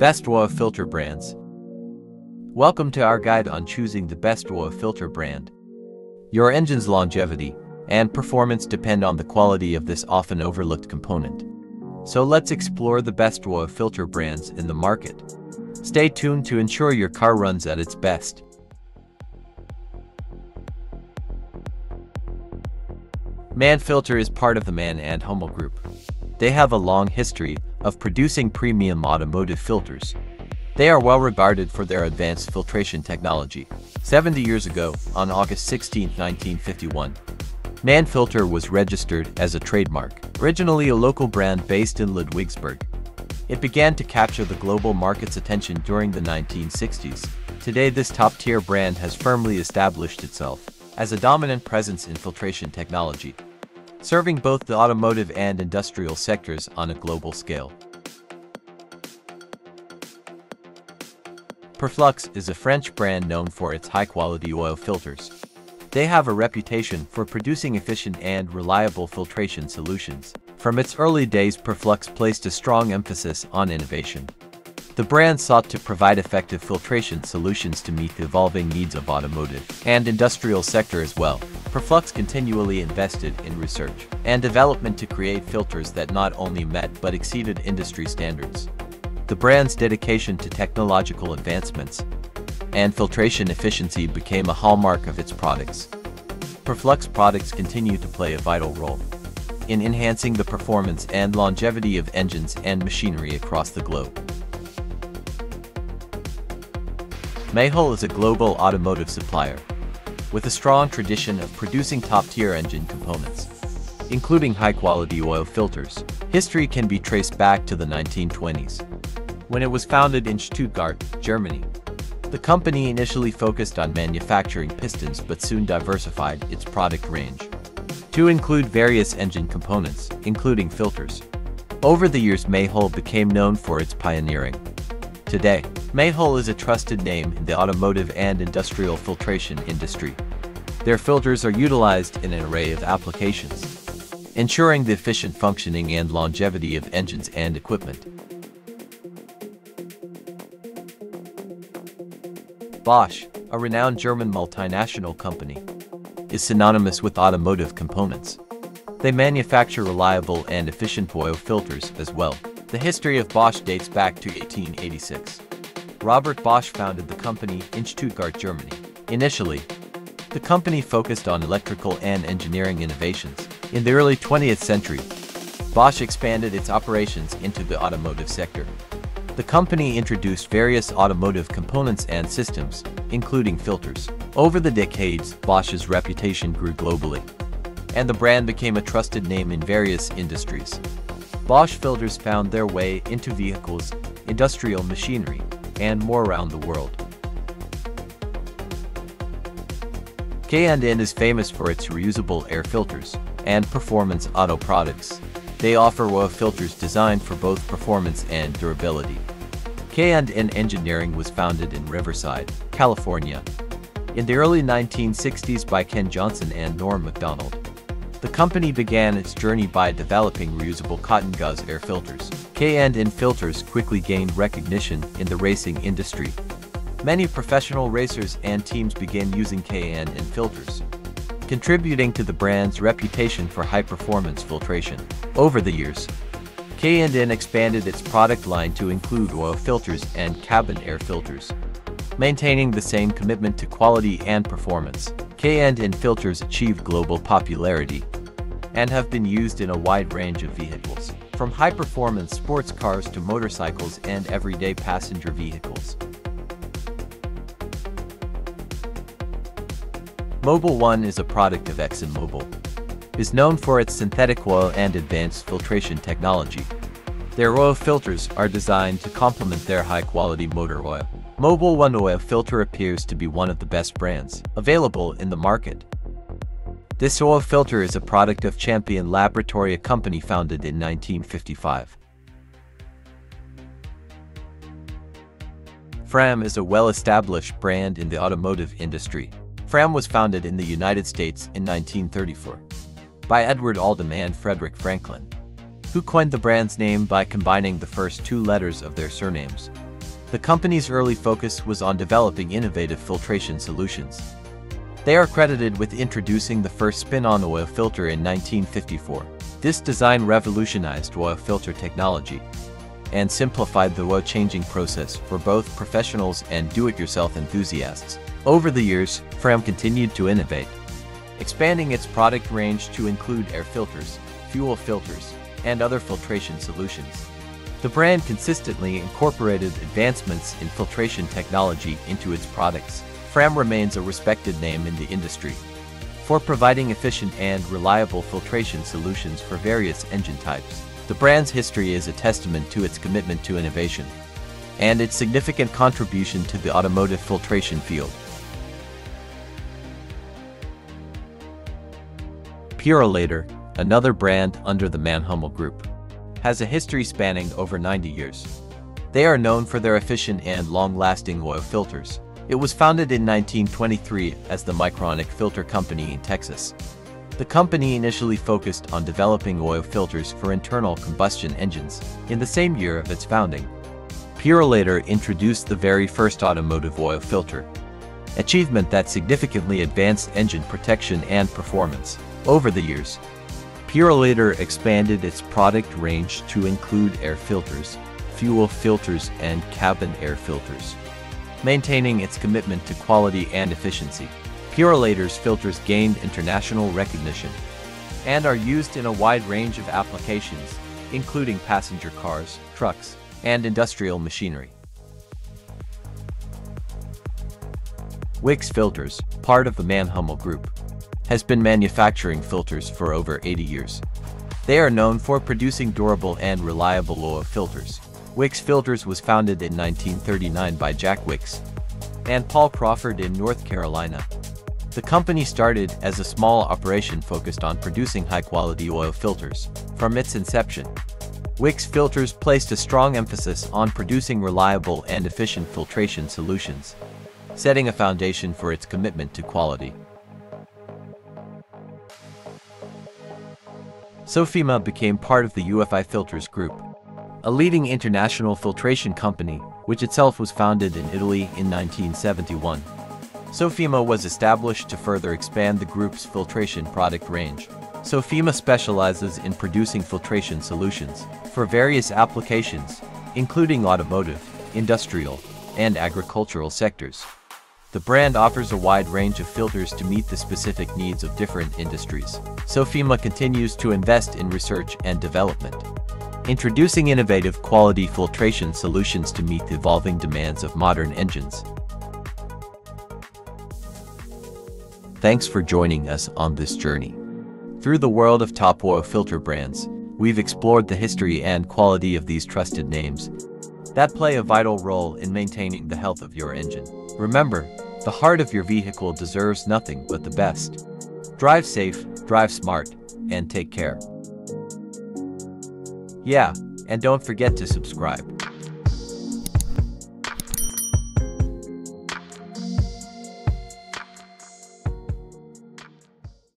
Best UFI Filter Brands. Welcome to our guide on choosing the best UFI filter brand. Your engine's longevity and performance depend on the quality of this often overlooked component. So let's explore the best UFI filter brands in the market. Stay tuned to ensure your car runs at its best. MANN Filter is part of the MANN-HUMMEL group. They have a long history of producing premium automotive filters. They are well regarded for their advanced filtration technology. 70 years ago, on August 16, 1951, MANN Filter was registered as a trademark. Originally a local brand based in Ludwigsburg, it began to capture the global market's attention during the 1960s. Today, this top-tier brand has firmly established itself as a dominant presence in filtration technology, serving both the automotive and industrial sectors on a global scale. Purflux is a French brand known for its high-quality oil filters. They have a reputation for producing efficient and reliable filtration solutions. From its early days, Purflux placed a strong emphasis on innovation. The brand sought to provide effective filtration solutions to meet the evolving needs of automotive and industrial sector as well. Purflux continually invested in research and development to create filters that not only met but exceeded industry standards. The brand's dedication to technological advancements and filtration efficiency became a hallmark of its products. Purflux products continue to play a vital role in enhancing the performance and longevity of engines and machinery across the globe. MAHLE is a global automotive supplier with a strong tradition of producing top-tier engine components, including high-quality oil filters. History can be traced back to the 1920s, when it was founded in Stuttgart, Germany. The company initially focused on manufacturing pistons but soon diversified its product range to include various engine components, including filters. Over the years, MAHLE became known for its pioneering. Today, MAHLE is a trusted name in the automotive and industrial filtration industry. Their filters are utilized in an array of applications, ensuring the efficient functioning and longevity of engines and equipment. Bosch, a renowned German multinational company, is synonymous with automotive components. They manufacture reliable and efficient oil filters as well. The history of Bosch dates back to 1886. Robert Bosch founded the company in Stuttgart, Germany. Initially, the company focused on electrical and engineering innovations. In the early 20th century, Bosch expanded its operations into the automotive sector. The company introduced various automotive components and systems, including filters. Over the decades, Bosch's reputation grew globally, and the brand became a trusted name in various industries. Bosch filters found their way into vehicles, industrial machinery, and more around the world. K&N is famous for its reusable air filters and performance auto products. They offer UFI filters designed for both performance and durability. K&N Engineering was founded in Riverside, California, in the early 1960s by Ken Johnson and Norm MacDonald. The company began its journey by developing reusable cotton gauze air filters. K&N filters quickly gained recognition in the racing industry. Many professional racers and teams began using K&N filters, contributing to the brand's reputation for high-performance filtration. Over the years, K&N expanded its product line to include oil filters and cabin air filters, maintaining the same commitment to quality and performance. K&N filters achieved global popularity and have been used in a wide range of vehicles, from high-performance sports cars to motorcycles and everyday passenger vehicles. Mobil 1 is a product of ExxonMobil. It is known for its synthetic oil and advanced filtration technology. Their oil filters are designed to complement their high-quality motor oil. Mobil 1 oil filter appears to be one of the best brands available in the market. This oil filter is a product of Champion Laboratory, a company founded in 1955. FRAM is a well-established brand in the automotive industry. FRAM was founded in the United States in 1934 by Edward Aldham and Frederick Franklin, who coined the brand's name by combining the first two letters of their surnames. The company's early focus was on developing innovative filtration solutions. They are credited with introducing the first spin-on oil filter in 1954. This design revolutionized oil filter technology and simplified the oil changing process for both professionals and do-it-yourself enthusiasts. Over the years, FRAM continued to innovate, expanding its product range to include air filters, fuel filters, and other filtration solutions. The brand consistently incorporated advancements in filtration technology into its products. FRAM remains a respected name in the industry for providing efficient and reliable filtration solutions for various engine types. The brand's history is a testament to its commitment to innovation and its significant contribution to the automotive filtration field. Purolator, another brand under the MANN-HUMMEL group, has a history spanning over 90 years. They are known for their efficient and long-lasting oil filters. It was founded in 1923 as the Micronic Filter Company in Texas. The company initially focused on developing oil filters for internal combustion engines. In the same year of its founding, Purolator introduced the very first automotive oil filter, achievement that significantly advanced engine protection and performance. Over the years, Purolator expanded its product range to include air filters, fuel filters, and cabin air filters, maintaining its commitment to quality and efficiency. Purolator's filters gained international recognition and are used in a wide range of applications, including passenger cars, trucks, and industrial machinery. Wix Filters, part of the MANN-HUMMEL group, has been manufacturing filters for over 80 years. They are known for producing durable and reliable oil filters. Wix Filters was founded in 1939 by Jack Wix and Paul Crawford in North Carolina. The company started as a small operation focused on producing high-quality oil filters. From its inception, Wix Filters placed a strong emphasis on producing reliable and efficient filtration solutions, setting a foundation for its commitment to quality. Sofima became part of the UFI Filters group, a leading international filtration company, which itself was founded in Italy in 1971. Sofima was established to further expand the group's filtration product range. Sofima specializes in producing filtration solutions for various applications, including automotive, industrial, and agricultural sectors. The brand offers a wide range of filters to meet the specific needs of different industries. Sofima continues to invest in research and development, introducing innovative quality filtration solutions to meet the evolving demands of modern engines. Thanks for joining us on this journey through the world of top oil filter brands. We've explored the history and quality of these trusted names that play a vital role in maintaining the health of your engine. Remember, the heart of your vehicle deserves nothing but the best. Drive safe, drive smart, and take care. Yeah, and don't forget to subscribe.